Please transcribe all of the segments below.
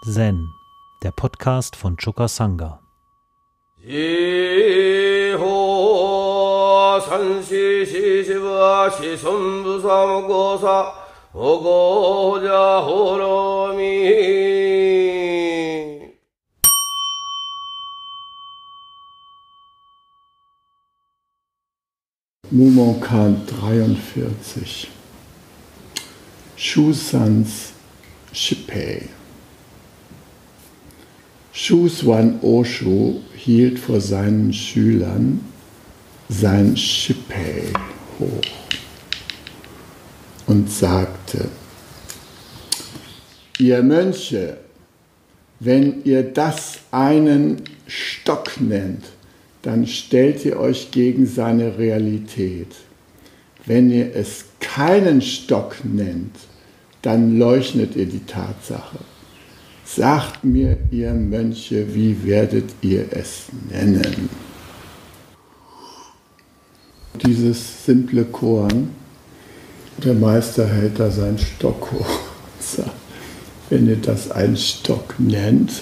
Zen, der Podcast von Choka Sangha. Mumonkan 43. Shuzans Shippei. Shuzan Oshō hielt vor seinen Schülern sein Shippei hoch und sagte: Ihr Mönche, wenn ihr das einen Stock nennt, dann stellt ihr euch gegen seine Realität. Wenn ihr es keinen Stock nennt, dann leuchtet ihr die Tatsache. Sagt mir, ihr Mönche, wie werdet ihr es nennen? Dieses simple Korn, der Meister hält da seinen Stock hoch. Wenn ihr das einen Stock nennt,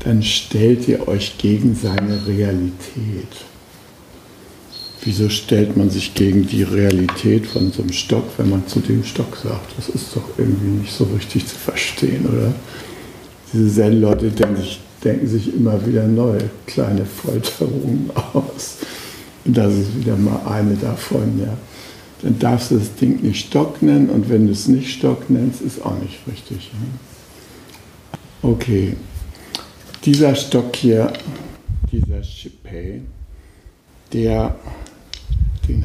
dann stellt ihr euch gegen seine Realität. Wieso stellt man sich gegen die Realität von so einem Stock, wenn man zu dem Stock sagt? Das ist doch irgendwie nicht so richtig zu verstehen, oder? Diese Zen-Leute denken sich immer wieder neue kleine Folterungen aus. Und das ist wieder mal eine davon, ja. Dann darfst du das Ding nicht Stock nennen, und wenn du es nicht Stock nennst, ist auch nicht richtig. Ja? Okay, dieser Stock hier, dieser Shippei, den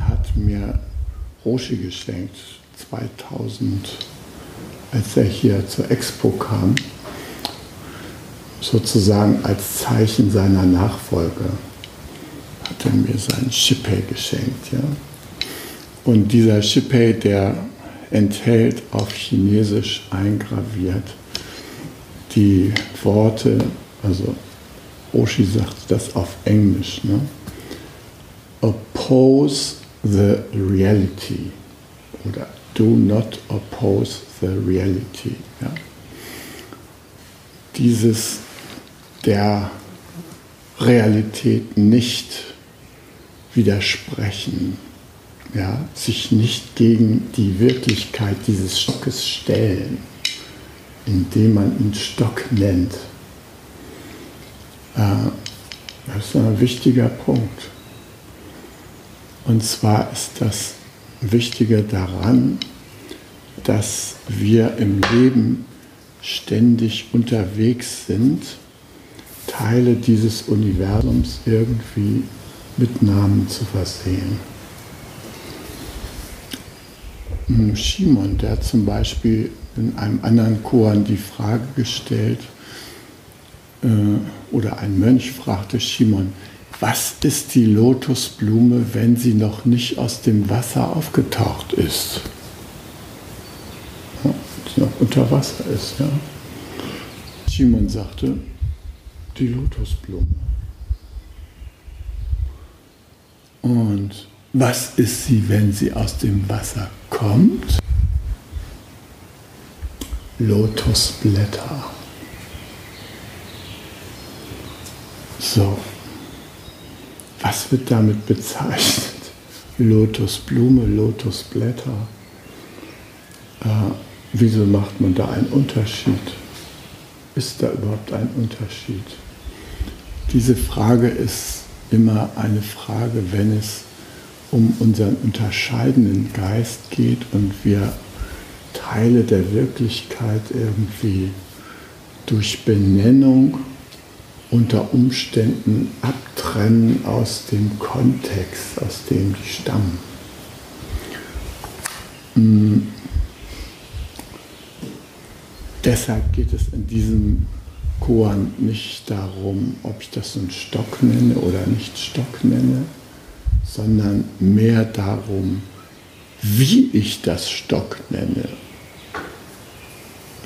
hat mir Roshi geschenkt, 2000, als er hier zur Expo kam, sozusagen als Zeichen seiner Nachfolge, hat er mir seinen Shippei geschenkt. Ja? Und dieser Shippei, der enthält auf Chinesisch eingraviert die Worte, also Roshi sagt das auf Englisch, ne? Oppose the reality, oder do not oppose the reality. Ja? Dieses der Realität nicht widersprechen, ja? Sich nicht gegen die Wirklichkeit dieses Stockes stellen, indem man ihn Stock nennt. Das ist ein wichtiger Punkt. Und zwar ist das Wichtige daran, dass wir im Leben ständig unterwegs sind, Teile dieses Universums irgendwie mit Namen zu versehen. Shimon, der zum Beispiel in einem anderen Koan die Frage gestellt, oder ein Mönch fragte Shimon: Was ist die Lotusblume, wenn sie noch nicht aus dem Wasser aufgetaucht ist? Ja, sie noch unter Wasser ist, ja. Shimon sagte: Die Lotusblume. Und was ist sie, wenn sie aus dem Wasser kommt? Lotusblätter. So. Was wird damit bezeichnet? Lotusblume, Lotusblätter. Wieso macht man da einen Unterschied? Ist da überhaupt ein Unterschied? Diese Frage ist immer eine Frage, wenn es um unseren unterscheidenden Geist geht und wir Teile der Wirklichkeit irgendwie durch Benennung unter Umständen abtrennen aus dem Kontext, aus dem die stammen. Deshalb geht es in diesem Koan nicht darum, ob ich das einen Stock nenne oder nicht Stock nenne, sondern mehr darum, wie ich das Stock nenne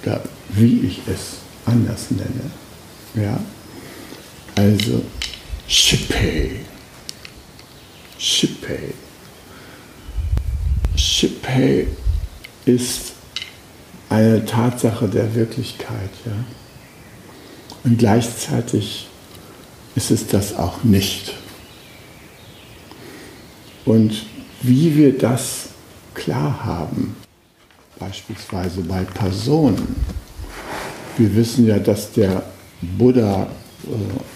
oder wie ich es anders nenne. Ja? Also, Shippei. Shippei. Shippei ist eine Tatsache der Wirklichkeit, ja? Und gleichzeitig ist es das auch nicht. Und wie wir das klar haben, beispielsweise bei Personen. Wir wissen ja, dass der Buddha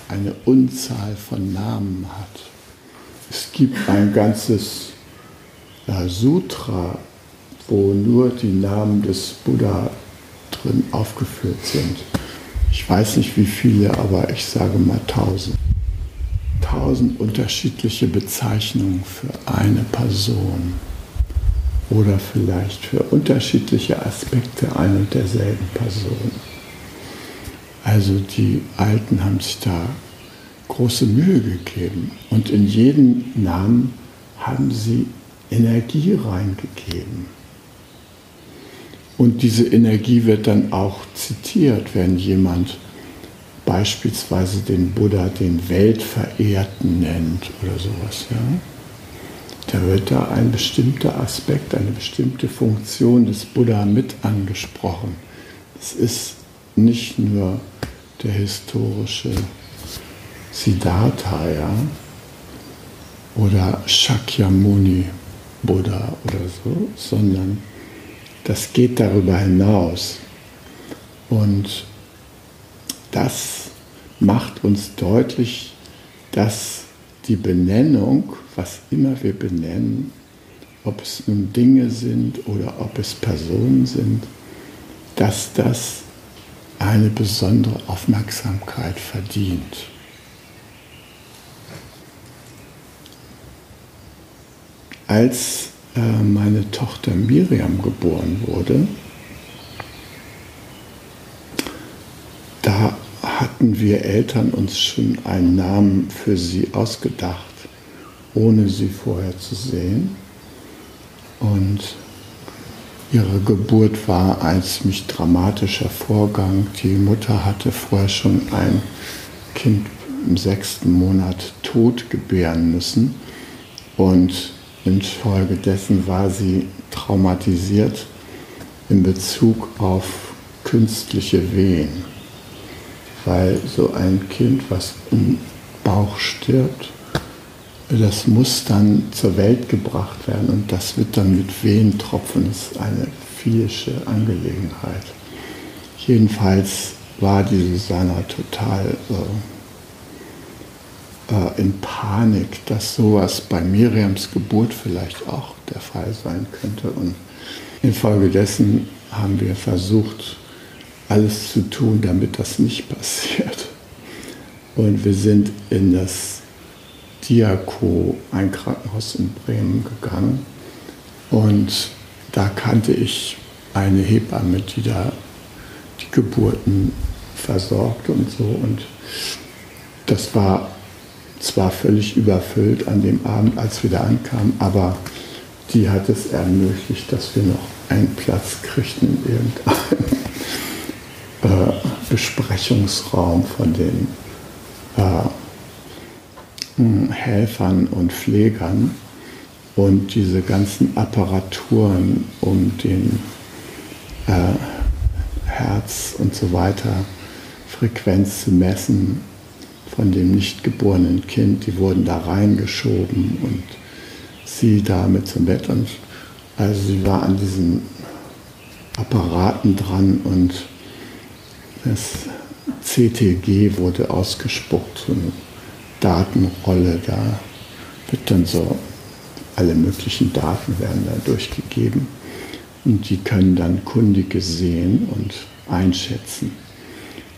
eine Unzahl von Namen hat. Es gibt ein ganzes Sutra, wo nur die Namen des Buddha drin aufgeführt sind. Ich weiß nicht wie viele, aber ich sage mal 1000. 1000 unterschiedliche Bezeichnungen für eine Person oder vielleicht für unterschiedliche Aspekte einer und derselben Person. Also die Alten haben sich da große Mühe gegeben und in jeden Namen haben sie Energie reingegeben. Und diese Energie wird dann auch zitiert, wenn jemand beispielsweise den Buddha den Weltverehrten nennt oder sowas. Ja? Da wird da ein bestimmter Aspekt, eine bestimmte Funktion des Buddha mit angesprochen. Es ist nicht nur der historische Siddhartha, ja? Oder Shakyamuni Buddha oder so, sondern das geht darüber hinaus. Und das macht uns deutlich, dass die Benennung, was immer wir benennen, ob es nun Dinge sind oder ob es Personen sind, dass das eine besondere Aufmerksamkeit verdient. Als meine Tochter Miriam geboren wurde, da hatten wir Eltern uns schon einen Namen für sie ausgedacht, ohne sie vorher zu sehen. Und ihre Geburt war ein ziemlich dramatischer Vorgang. Die Mutter hatte vorher schon ein Kind im 6. Monat tot gebären müssen und infolgedessen war sie traumatisiert in Bezug auf künstliche Wehen, weil so ein Kind, was im Bauch stirbt, das muss dann zur Welt gebracht werden und das wird dann mit Wehentropfen. Das ist eine viehische Angelegenheit. Jedenfalls war die Susanna total in Panik, dass sowas bei Miriams Geburt vielleicht auch der Fall sein könnte. Und infolgedessen haben wir versucht, alles zu tun, damit das nicht passiert. Und wir sind in das Diako, ein Krankenhaus in Bremen, gegangen. Und da kannte ich eine Hebamme, die da die Geburten versorgt und so. Und das war zwar völlig überfüllt an dem Abend, als wir da ankamen, aber die hat es ermöglicht, dass wir noch einen Platz kriegten in irgendeinem Besprechungsraum von den Helfern und Pflegern. Und diese ganzen Apparaturen um den Herz und so weiter, Frequenz zu messen, von dem nicht geborenen Kind, die wurden da reingeschoben und sie da mit zum Bett. Und also sie war an diesen Apparaten dran und das CTG wurde ausgespuckt, so eine Datenrolle, da wird dann so, alle möglichen Daten werden da durchgegeben und die können dann Kundige sehen und einschätzen.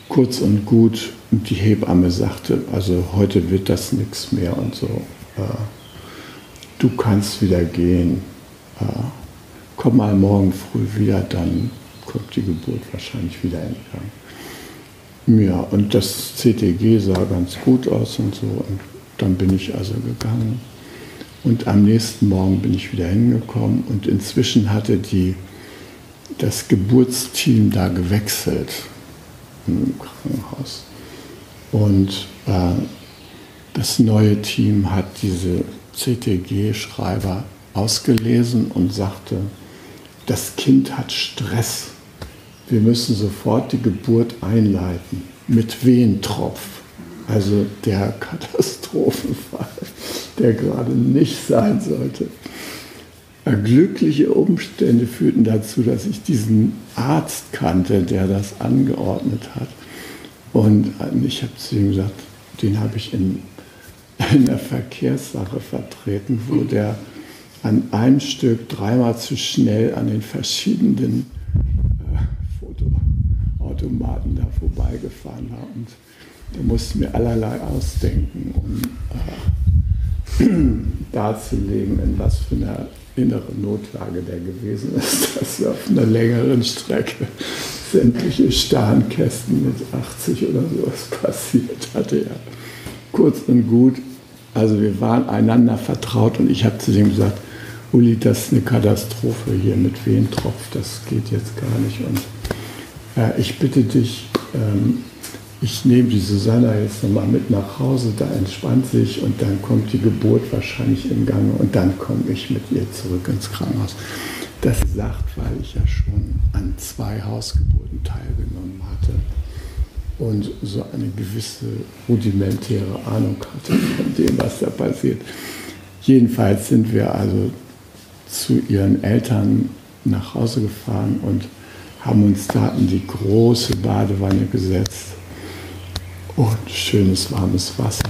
Kurz und gut, und die Hebamme sagte, also heute wird das nichts mehr und so. Du kannst wieder gehen. Komm mal morgen früh wieder, dann kommt die Geburt wahrscheinlich wieder in Gang. Ja, und das CTG sah ganz gut aus und so. Und dann bin ich also gegangen. Und am nächsten Morgen bin ich wieder hingekommen. Und inzwischen hatte das Geburtsteam da gewechselt im Krankenhaus. Und das neue Team hat diese CTG-Schreiber ausgelesen und sagte, das Kind hat Stress. Wir müssen sofort die Geburt einleiten. mit Wehentropf, also der Katastrophenfall, der gerade nicht sein sollte. Glückliche Umstände führten dazu, dass ich diesen Arzt kannte, der das angeordnet hat. Und ich habe zu ihm gesagt, den habe ich in einer Verkehrssache vertreten, wo der an einem Stück dreimal zu schnell an den verschiedenen Fotoautomaten da vorbeigefahren war. Und der musste mir allerlei ausdenken, um darzulegen, in was für einer innere Notlage der gewesen ist, dass wir auf einer längeren Strecke sämtliche Starnkästen mit 80 oder sowas passiert hatte. Ja. Kurz und gut, also wir waren einander vertraut und ich habe zu dem gesagt, Uli, das ist eine Katastrophe hier mit Wehentropf, das geht jetzt gar nicht. Und ich bitte dich, ich nehme die Susanna jetzt nochmal mit nach Hause, da entspannt sich und dann kommt die Geburt wahrscheinlich in Gang und dann komme ich mit ihr zurück ins Krankenhaus. Das sagt, weil ich ja schon an 2 Hausgeburten teilgenommen hatte und so eine gewisse rudimentäre Ahnung hatte von dem, was da passiert. Jedenfalls sind wir also zu ihren Eltern nach Hause gefahren und haben uns da in die große Badewanne gesetzt. Und schönes warmes Wasser.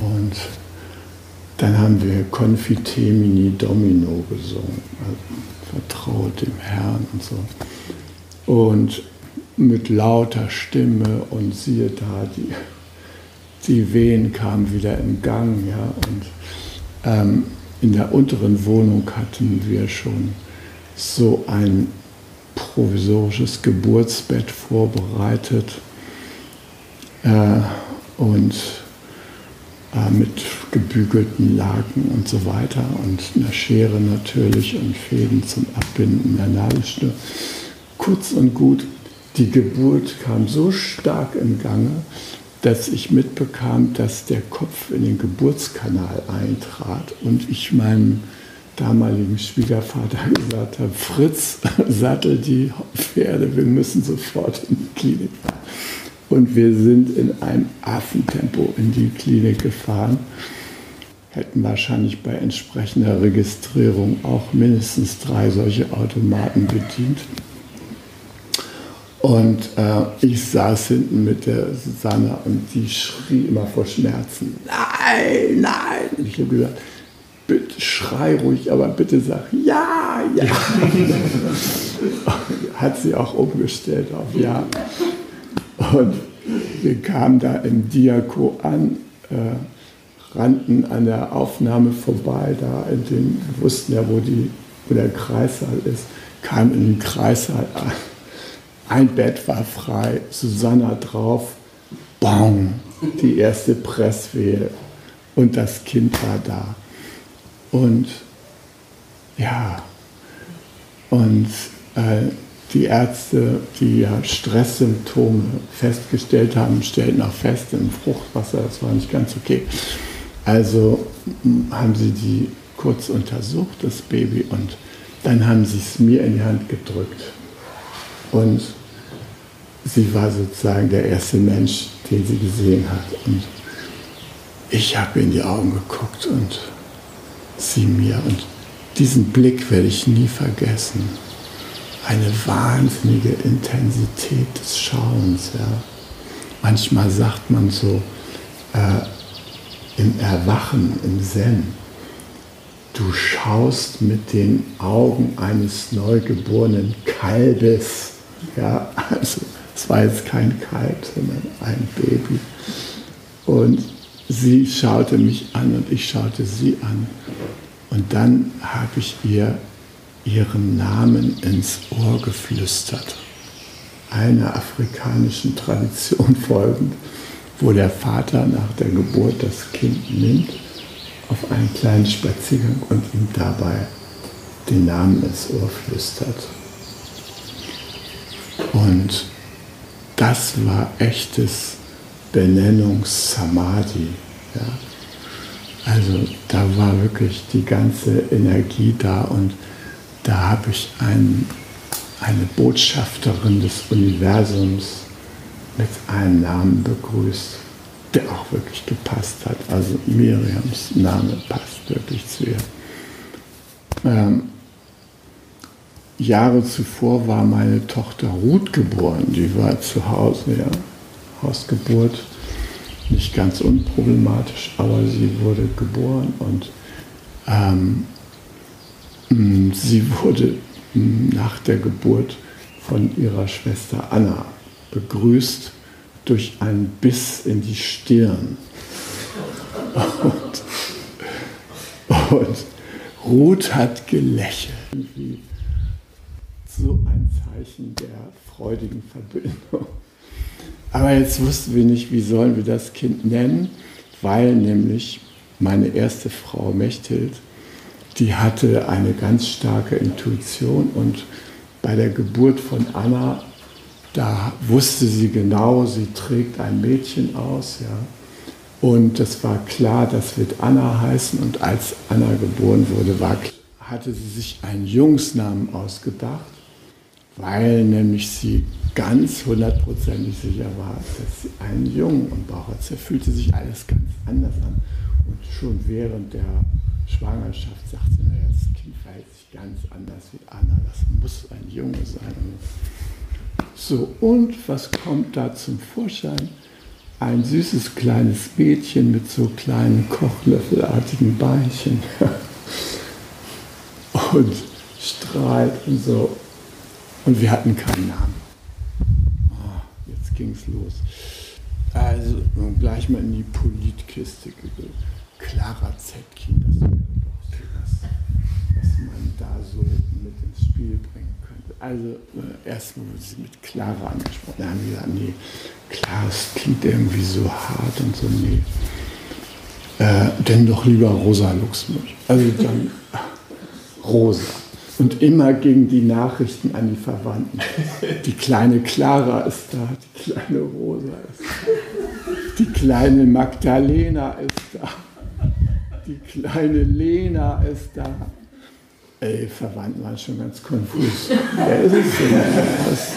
Und dann haben wir Confitemini Domino gesungen. Also vertraut dem Herrn und so. Und mit lauter Stimme und siehe da, die Wehen kamen wieder in Gang. Ja. Und in der unteren Wohnung hatten wir schon so ein provisorisches Geburtsbett vorbereitet. Mit gebügelten Laken und so weiter und einer Schere natürlich und Fäden zum Abbinden der Nabelschnur. Kurz und gut, die Geburt kam so stark in Gange, dass ich mitbekam, dass der Kopf in den Geburtskanal eintrat und ich meinem damaligen Schwiegervater gesagt habe, Fritz, sattel die Pferde, wir müssen sofort in die Klinik fahren. Und wir sind in einem Affentempo in die Klinik gefahren, hätten wahrscheinlich bei entsprechender Registrierung auch mindestens 3 solche Automaten bedient. Und ich saß hinten mit der Susanna und die schrie immer vor Schmerzen, nein, nein. Ich habe gesagt, bitte schrei ruhig, aber bitte sag ja, ja. Hat sie auch umgestellt auf ja. Und wir kamen da im Diako an, rannten an der Aufnahme vorbei, da in den, wir wussten ja, wo der Kreissaal ist, kamen in den Kreissaal an. Ein Bett war frei, Susanna drauf, bang, die erste Presswehe und das Kind war da. Und ja, und die Ärzte, die ja Stresssymptome festgestellt haben, stellten auch fest, im Fruchtwasser, das war nicht ganz okay. Also haben sie die kurz untersucht, das Baby, und dann haben sie es mir in die Hand gedrückt. Und sie war sozusagen der erste Mensch, den sie gesehen hat. Und ich habe in die Augen geguckt und sie mir. Und diesen Blick werde ich nie vergessen. Eine wahnsinnige Intensität des Schauens. Ja. Manchmal sagt man so im Erwachen, im Zen, du schaust mit den Augen eines neugeborenen Kalbes. Ja, also es war jetzt kein Kalb, sondern ein Baby. Und sie schaute mich an und ich schaute sie an. Und dann habe ich ihr ihren Namen ins Ohr geflüstert. Einer afrikanischen Tradition folgend, wo der Vater nach der Geburt das Kind nimmt, auf einen kleinen Spaziergang und ihm dabei den Namen ins Ohr flüstert. Und das war echtes Benennungs-Samadhi. Ja. Also da war wirklich die ganze Energie da und da habe ich eine Botschafterin des Universums mit einem Namen begrüßt, der auch wirklich gepasst hat. Also Miriams Name passt wirklich zu ihr. Jahre zuvor war meine Tochter Ruth geboren, die war zu Hause, ja, Hausgeburt, nicht ganz unproblematisch, aber sie wurde geboren und sie wurde nach der Geburt von ihrer Schwester Anna begrüßt durch einen Biss in die Stirn. Und Ruth hat gelächelt. So ein Zeichen der freudigen Verbindung. Aber jetzt wussten wir nicht, wie sollen wir das Kind nennen, weil nämlich meine erste Frau Mechthild, die hatte eine ganz starke Intuition und bei der Geburt von Anna, da wusste sie genau, sie trägt ein Mädchen aus. Ja. Und das war klar, das wird Anna heißen. Und als Anna geboren wurde, hatte sie sich einen Jungsnamen ausgedacht, weil nämlich sie ganz hundertprozentig sicher war, dass sie einen Jungen im Bauch hat. Da fühlte sich alles ganz anders an. Und schon während der Schwangerschaft sagte sie, naja, das Kind verhält sich ganz anders wie Anna, das muss ein Junge sein. So, und was kommt da zum Vorschein? Ein süßes kleines Mädchen mit so kleinen kochlöffelartigen Beinchen und strahlt und so. Und wir hatten keinen Namen. Oh, jetzt ging es los. Also gleich mal in die Politkiste gegeben. Klara Zettkin, das wäre doch so was man da so mit ins Spiel bringen könnte. Also erstmal wurde sie mit Klara angesprochen. Da haben wir gesagt, nee, Klara, das klingt irgendwie so hart und so, nee. Denn doch lieber Rosa Luxemburg. Also dann Rosa. Und immer gingen die Nachrichten an die Verwandten. Die kleine Klara ist da, die kleine Rosa ist da, die kleine Magdalena ist da, die kleine Lena ist da. Ey, Verwandten waren schon ganz konfus. Wer ist es denn? Was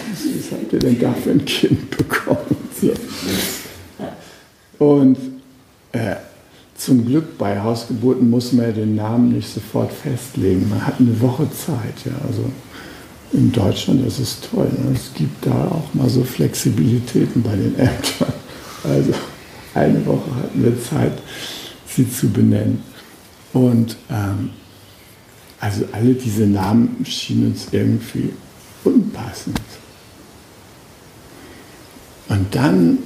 habt ihr denn da für ein Kind bekommen? So. Und zum Glück bei Hausgeburten muss man ja den Namen nicht sofort festlegen. Man hat eine Woche Zeit. Ja. Also in Deutschland ist es toll. Ne? Es gibt da auch mal so Flexibilitäten bei den Ämtern. Also eine Woche hatten wir Zeit, sie zu benennen. Und also alle diese Namen schienen uns irgendwie unpassend. Und dann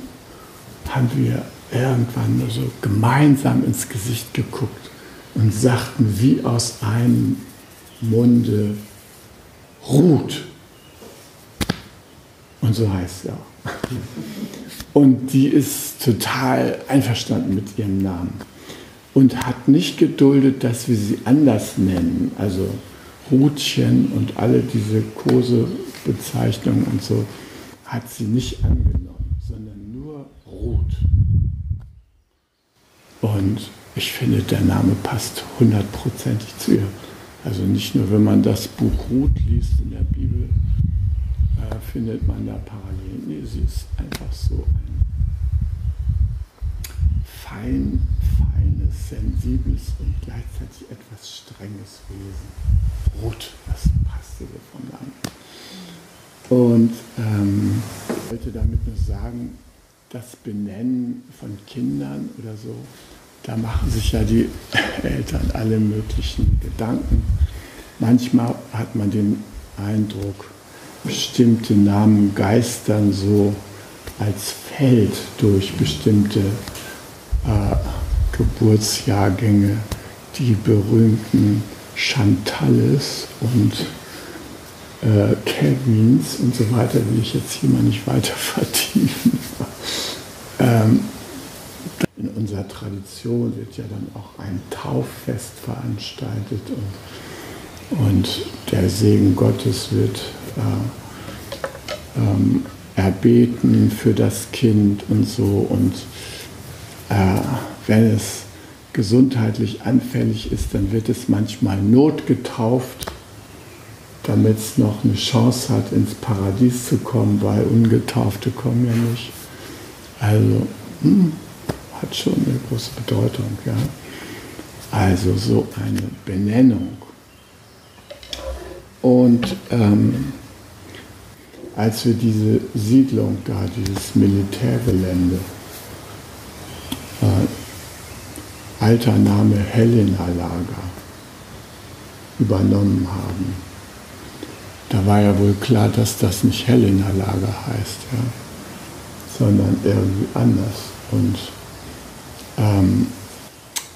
haben wir irgendwann nur so gemeinsam ins Gesicht geguckt und sagten wie aus einem Munde, Ruth. Und so heißt sie auch. Und die ist total einverstanden mit ihrem Namen und hat nicht geduldet, dass wir sie anders nennen. Also Ruthchen und alle diese Kosebezeichnungen und so hat sie nicht angenommen, sondern nur Ruth. Und ich finde, der Name passt hundertprozentig zu ihr. Also nicht nur, wenn man das Buch Ruth liest in der Bibel, findet man da Parallelen. Nee, sie ist einfach so ein feines, sensibles und gleichzeitig etwas strenges Wesen. Ruth, das passt so vom Namen. Und ich wollte damit nur sagen, das Benennen von Kindern oder so, da machen sich ja die Eltern alle möglichen Gedanken. Manchmal hat man den Eindruck, bestimmte Namen geistern so als Feld durch bestimmte Geburtsjahrgänge, die berühmten Chantalles und Kevins und so weiter, will ich jetzt hier mal nicht weiter vertiefen. In unserer Tradition wird ja dann auch ein Tauffest veranstaltet und der Segen Gottes wird erbeten für das Kind und so. Und wenn es gesundheitlich anfällig ist, dann wird es manchmal notgetauft, damit es noch eine Chance hat, ins Paradies zu kommen, weil Ungetaufte kommen ja nicht. Also hat schon eine große Bedeutung, ja. Also so eine Benennung. Und als wir diese Siedlung da, dieses Militärgelände, alter Name Helena Lager, übernommen haben, da war ja wohl klar, dass das nicht Helena Lager heißt, ja, sondern irgendwie anders. Und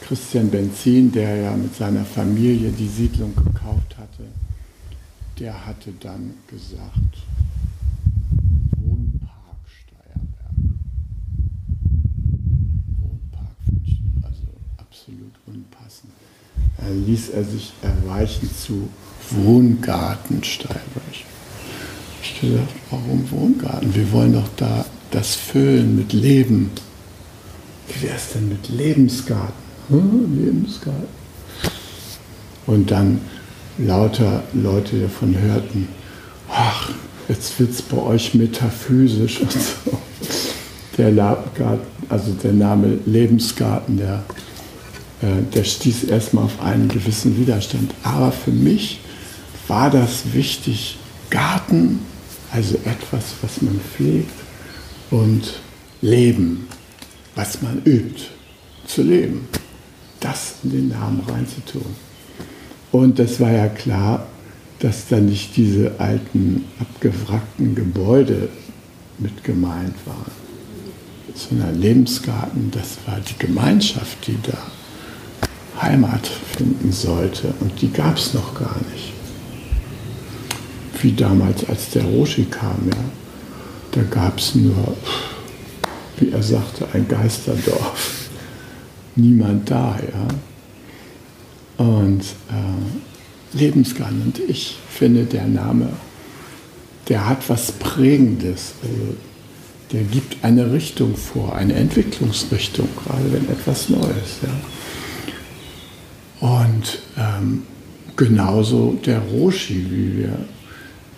Christian Benzin, der ja mit seiner Familie die Siedlung gekauft hatte, der hatte dann gesagt, Wohnpark Steierberg. Wohnpark München, also absolut unpassend. Ließ er sich erweichen zu Wohngarten Steinberg. Ich habe gesagt, warum Wohngarten? Wir wollen doch da das füllen mit Leben. Wie wäre es denn mit Lebensgarten? Lebensgarten. Und dann lauter Leute davon hörten, ach, jetzt wird es bei euch metaphysisch und so. Der Labgarten, also der Name Lebensgarten, der stieß erstmal auf einen gewissen Widerstand. Aber für mich war das wichtig. Garten, also etwas, was man pflegt, und Leben, was man übt, zu leben. Das in den Namen reinzutun. Und das war ja klar, dass da nicht diese alten, abgewrackten Gebäude mit gemeint waren, sondern Lebensgarten, das war die Gemeinschaft, die da Heimat finden sollte. Und die gab es noch gar nicht. Wie damals, als der Roshi kam, ja, da gab es nur, wie er sagte, ein Geisterdorf. Niemand da, ja. Und Lebensgarten, und ich finde, der Name, der hat was Prägendes. Also, der gibt eine Richtung vor, eine Entwicklungsrichtung, gerade wenn etwas Neues, ja. Und genauso der Roshi, wie wir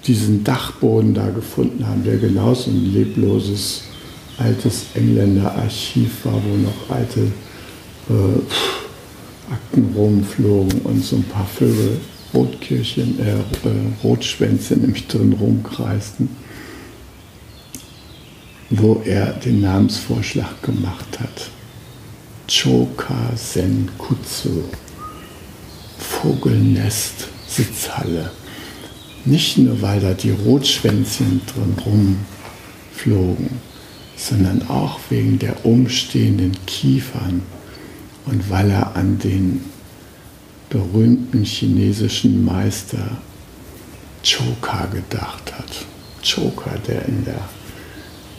diesen Dachboden da gefunden haben, der genauso ein lebloses, altes Engländer-Archiv war, wo noch alte Akten rumflogen und so ein paar Vögel, Rotschwänze nämlich drin rumkreisten, wo er den Namensvorschlag gemacht hat. Choka Senkutsu. Vogelnest, Sitzhalle. Nicht nur, weil da die Rotschwänzchen drin rumflogen, sondern auch wegen der umstehenden Kiefern und weil er an den berühmten chinesischen Meister Choka gedacht hat. Choka, der in der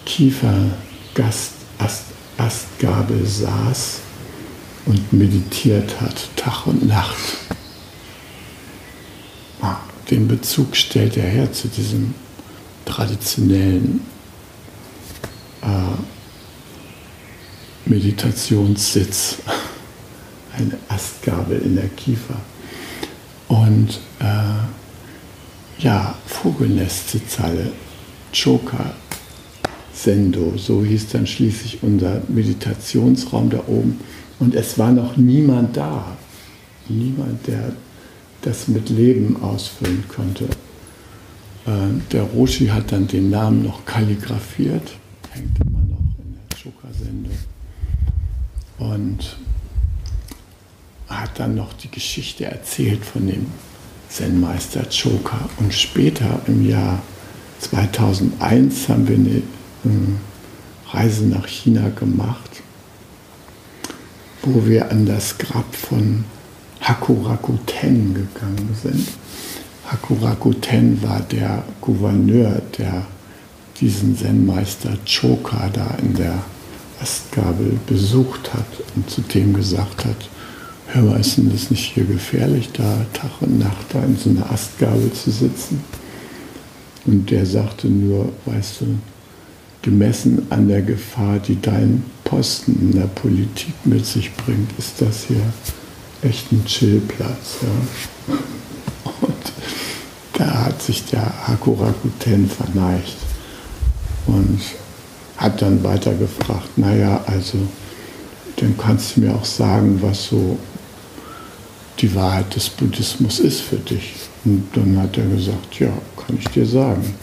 Kieferastgabel saß und meditiert hat, Tag und Nacht. Den Bezug stellt er her zu diesem traditionellen Meditationssitz, eine Astgabel in der Kiefer. Und ja, Vogelnestsitzhalle, Choka Sendo, so hieß dann schließlich unser Meditationsraum da oben. Und es war noch niemand da, niemand, der das mit Leben ausfüllen konnte. Der Roshi hat dann den Namen noch kalligrafiert, hängt immer noch in der Choka-Sende, und hat dann noch die Geschichte erzählt von dem Zen-Meister Choka. Und später im Jahr 2001 haben wir eine Reise nach China gemacht, wo wir an das Grab von Hakurakuten gegangen sind. Hakurakuten war der Gouverneur, der diesen Zen-Meister Choka da in der Astgabel besucht hat und zu dem gesagt hat, hör mal, ist denn das nicht hier gefährlich, da Tag und Nacht da in so einer Astgabel zu sitzen? Und der sagte nur, weißt du, gemessen an der Gefahr, die dein Posten in der Politik mit sich bringt, ist das hier echt ein Chillplatz. Ja. Und da hat sich der Hakurakuten verneigt. Und Hat dann weiter gefragt, naja, also dann kannst du mir auch sagen, was so die Wahrheit des Buddhismus ist für dich. Und dann hat er gesagt, ja, kann ich dir sagen.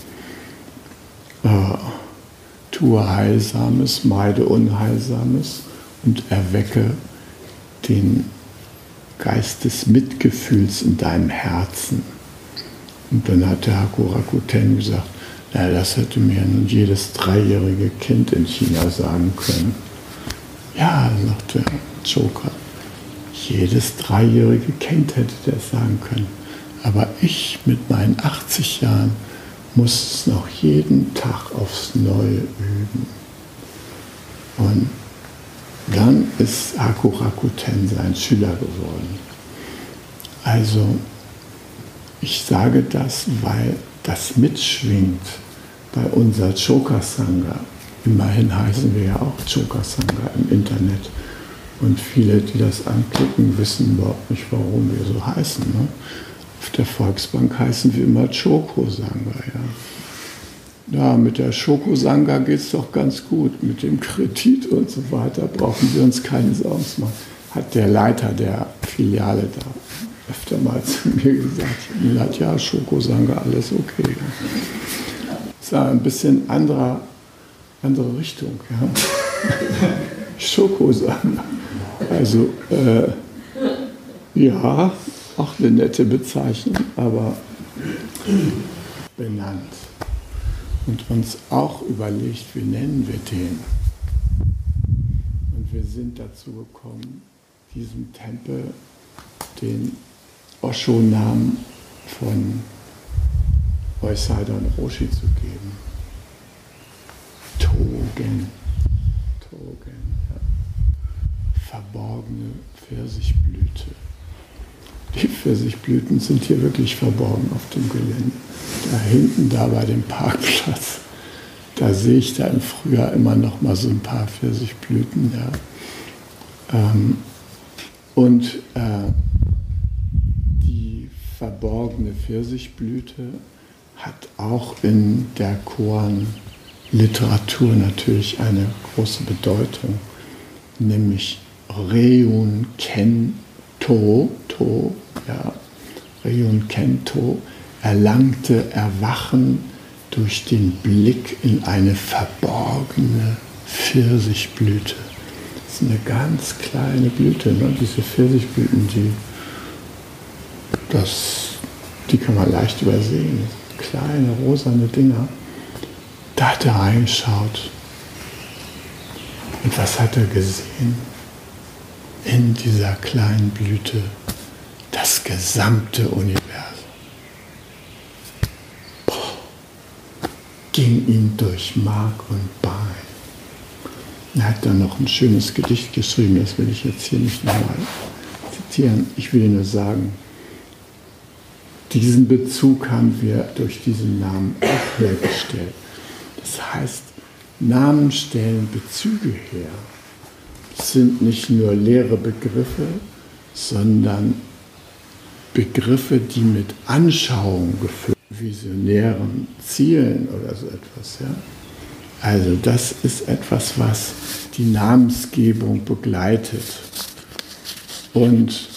Tue Heilsames, meide Unheilsames und erwecke den Geist des Mitgefühls in deinem Herzen. Und dann hat der Hakurakuten gesagt, ja, das hätte mir nun jedes 3-jährige Kind in China sagen können. Ja, sagte Choka, jedes 3-jährige Kind hätte das sagen können. Aber ich mit meinen 80 Jahren muss es noch jeden Tag aufs Neue üben. Und dann ist Hakurakuten sein Schüler geworden. Also, ich sage das, weil das mitschwingt bei unserer Choka Sangha. Immerhin heißen wir ja auch Choka Sangha im Internet. Und viele, die das anklicken, wissen überhaupt nicht, warum wir so heißen. Ne? Auf der Volksbank heißen wir immer Choka Sangha. Ja, ja, mit der Choka Sangha geht es doch ganz gut. Mit dem Kredit und so weiter brauchen wir uns keine Sorgen machen. Hat der Leiter der Filiale da öfter mal zu mir gesagt, ja, Choka Sangha, alles okay. Ja. Das war ein bisschen andere Richtung. Ja. Choka Sangha. Also, ja, auch eine nette Bezeichnung, aber benannt. Und uns auch überlegt, wie nennen wir den. Und wir sind dazu gekommen, diesem Tempel den Oshō-Namen von Oisaidan Roshi zu geben. Togen. Togen, ja. Verborgene Pfirsichblüte. Die Pfirsichblüten sind hier wirklich verborgen auf dem Gelände. Da hinten, da bei dem Parkplatz, da sehe ich da im Frühjahr immer noch mal so ein paar Pfirsichblüten. Ja. Die verborgene Pfirsichblüte hat auch in der Koan-Literatur natürlich eine große Bedeutung, nämlich Reun Ken To, ja, Rion Kento erlangte Erwachen durch den Blick in eine verborgene Pfirsichblüte. Das ist eine ganz kleine Blüte, ne? Diese Pfirsichblüten, die kann man leicht übersehen. Kleine, rosane Dinger. Da hat er reingeschaut. Und was hat er gesehen? In dieser kleinen Blüte das gesamte Universum. Boah. Ging ihm durch Mark und Bein. Er hat dann noch ein schönes Gedicht geschrieben, das will ich jetzt hier nicht nochmal zitieren. Ich will nur sagen, diesen Bezug haben wir durch diesen Namen auch hergestellt. Das heißt, Namen stellen Bezüge her. Es sind nicht nur leere Begriffe, sondern Begriffe, die mit Anschauung gefüllt sind, visionären Zielen oder so etwas. Ja? Also das ist etwas, was die Namensgebung begleitet. Und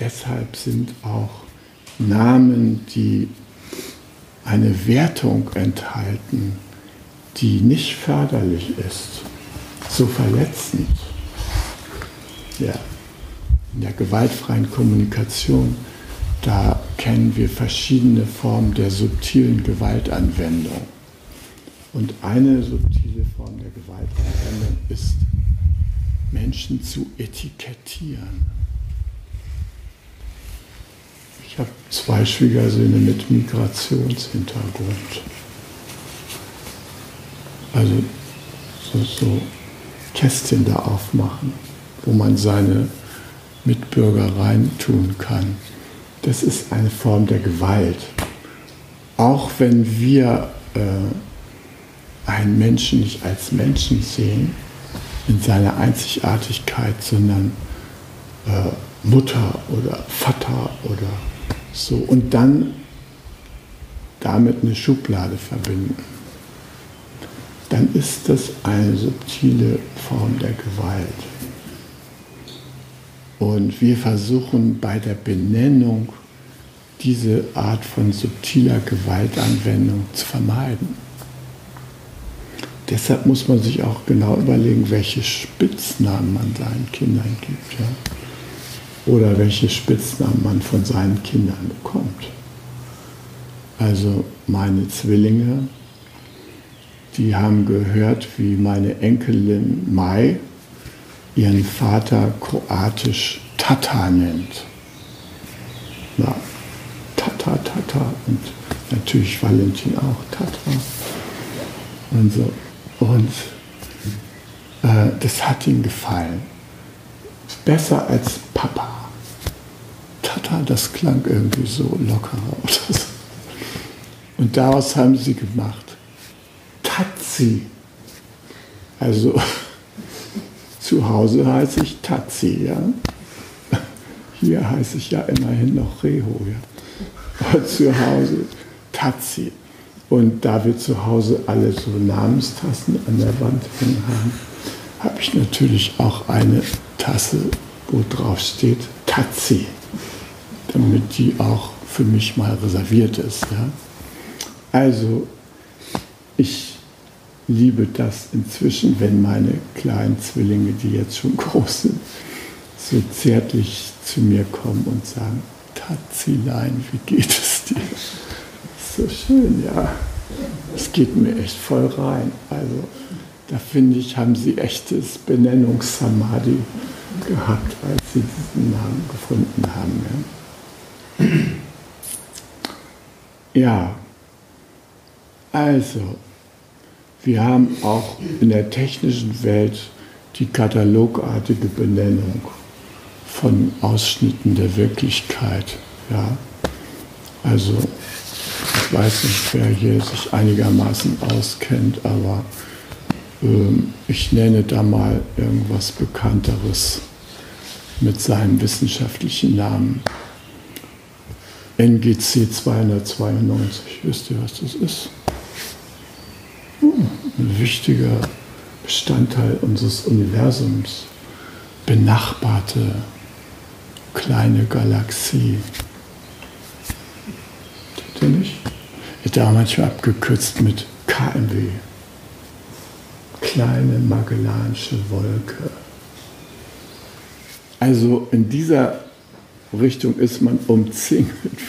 deshalb sind auch Namen, die eine Wertung enthalten, die nicht förderlich ist, so verletzend. Ja. In der gewaltfreien Kommunikation, da kennen wir verschiedene Formen der subtilen Gewaltanwendung. Und eine subtile Form der Gewaltanwendung ist, Menschen zu etikettieren. Ich habe 2 Schwiegersöhne mit Migrationshintergrund. Also so Kästchen da aufmachen, wo man seine Mitbürger reintun kann. Das ist eine Form der Gewalt. Auch wenn wir einen Menschen nicht als Menschen sehen, in seiner Einzigartigkeit, sondern Mutter oder Vater oder so. Und dann damit eine Schublade verbinden. Da dann ist das eine subtile Form der Gewalt. Und wir versuchen bei der Benennung diese Art von subtiler Gewaltanwendung zu vermeiden. Deshalb muss man sich auch genau überlegen, welche Spitznamen man seinen Kindern gibt, ja? Oder welche Spitznamen man von seinen Kindern bekommt. Also meine Zwillinge, die haben gehört, wie meine Enkelin Mai ihren Vater kroatisch Tata nennt. Na, Tata, Tata, und natürlich Valentin auch Tata. Und so. Und das hat ihm gefallen. Besser als Papa. Tata, das klang irgendwie so lockerer oder so. Und daraus haben sie gemacht Tazi. Also zu Hause heiße ich Tazi, ja. Hier heiße ich ja immerhin noch Reho, ja. Und zu Hause Tazi. Und da wir zu Hause alle so Namenstassen an der Wand hängen haben, habe ich natürlich auch eine Tasse, wo drauf steht Tazi, damit die auch für mich mal reserviert ist, ja. Also, ich liebe das inzwischen, wenn meine kleinen Zwillinge, die jetzt schon groß sind, so zärtlich zu mir kommen und sagen, Tazilein, wie geht es dir? So schön, ja. Es geht mir echt voll rein. Also, da finde ich, haben sie echtes Benennungssamadhi gehabt, als sie diesen Namen gefunden haben. Ja. Ja. Also, wir haben auch in der technischen Welt die katalogartige Benennung von Ausschnitten der Wirklichkeit. Ja? Also, ich weiß nicht, wer hier sich einigermaßen auskennt, aber ich nenne da mal irgendwas Bekannteres mit seinem wissenschaftlichen Namen. NGC 292, wisst ihr, was das ist? Ein wichtiger Bestandteil unseres Universums, benachbarte kleine Galaxie. Tut ihr nicht? Wird da manchmal abgekürzt mit KMW. Kleine Magellanische Wolke. Also in dieser Richtung ist man umzingelt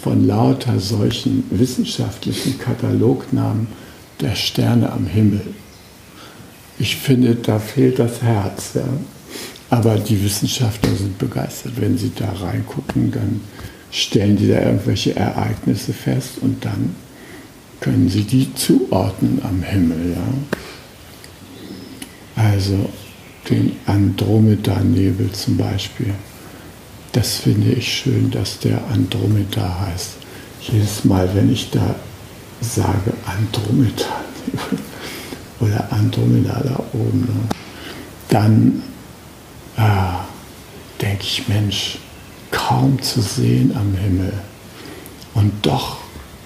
von lauter solchen wissenschaftlichen Katalognamen der Sterne am Himmel. Ich finde, da fehlt das Herz. Ja? Aber die Wissenschaftler sind begeistert. Wenn sie da reingucken, dann stellen die da irgendwelche Ereignisse fest und dann können sie die zuordnen am Himmel. Ja? Also den Andromeda-Nebel zum Beispiel. Das finde ich schön, dass der Andromeda heißt. Jedes Mal, wenn ich da sage Andromeda oder Andromeda da oben, ne, dann denke ich, Mensch, kaum zu sehen am Himmel und doch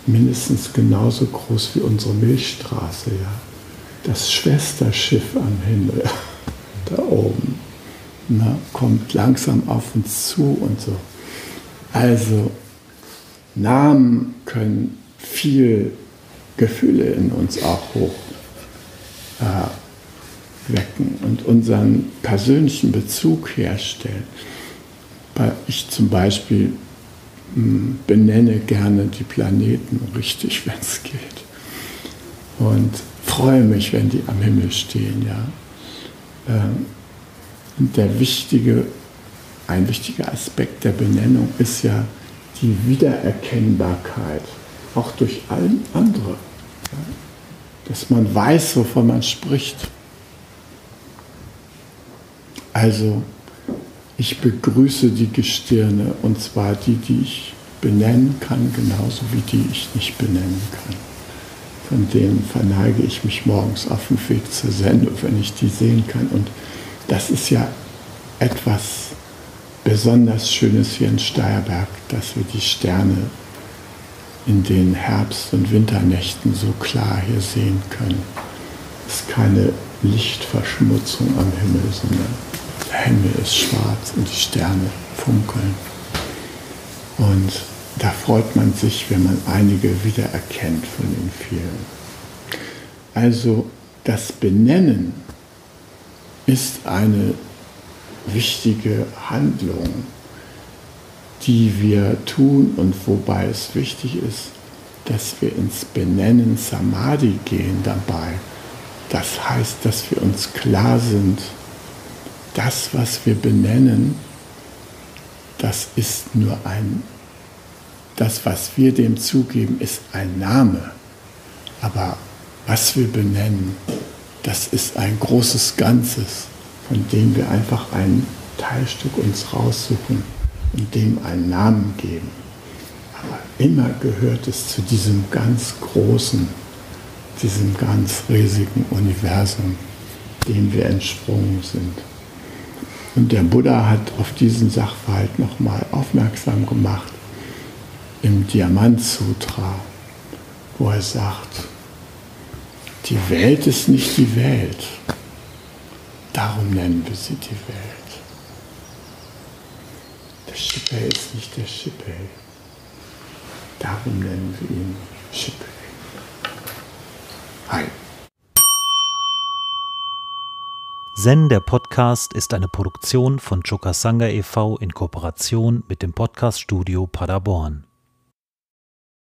mindestens genauso groß wie unsere Milchstraße, ja. Das Schwesterschiff am Himmel da oben. Na, kommt langsam auf uns zu und so. Also, Namen können viel Gefühle in uns auch hoch wecken und unseren persönlichen Bezug herstellen. Ich zum Beispiel benenne gerne die Planeten richtig, wenn es geht. Und freue mich, wenn die am Himmel stehen, ja. Und ein wichtiger Aspekt der Benennung ist ja die Wiedererkennbarkeit, auch durch allen anderen. Ja? Dass man weiß, wovon man spricht. Also, ich begrüße die Gestirne, und zwar die, die ich benennen kann, genauso wie die ich nicht benennen kann. Von denen verneige ich mich morgens auf dem Weg zur Sendung, wenn ich die sehen kann. Und das ist ja etwas besonders Schönes hier in Steierberg, dass wir die Sterne in den Herbst- und Winternächten so klar hier sehen können. Es ist keine Lichtverschmutzung am Himmel, sondern der Himmel ist schwarz und die Sterne funkeln. Und da freut man sich, wenn man einige wiedererkennt von den vielen. Also das Benennen ist eine wichtige Handlung, die wir tun und wobei es wichtig ist, dass wir ins Benennen Samadhi gehen dabei. Das heißt, dass wir uns klar sind, das, was wir benennen, das ist nur ein, das, was wir dem zugeben, ist ein Name. Aber was wir benennen, das ist ein großes Ganzes, von dem wir einfach ein Teilstück uns raussuchen und dem einen Namen geben. Aber immer gehört es zu diesem ganz großen, diesem ganz riesigen Universum, dem wir entsprungen sind. Und der Buddha hat auf diesen Sachverhalt nochmal aufmerksam gemacht im Diamant-Sutra, wo er sagt, die Welt ist nicht die Welt, darum nennen wir sie die Welt. Der Shippei ist nicht der Shippei, darum nennen wir ihn Shippei. Hi. Zen, der Podcast, ist eine Produktion von Choka Sangha e.V. in Kooperation mit dem Podcaststudio Paderborn.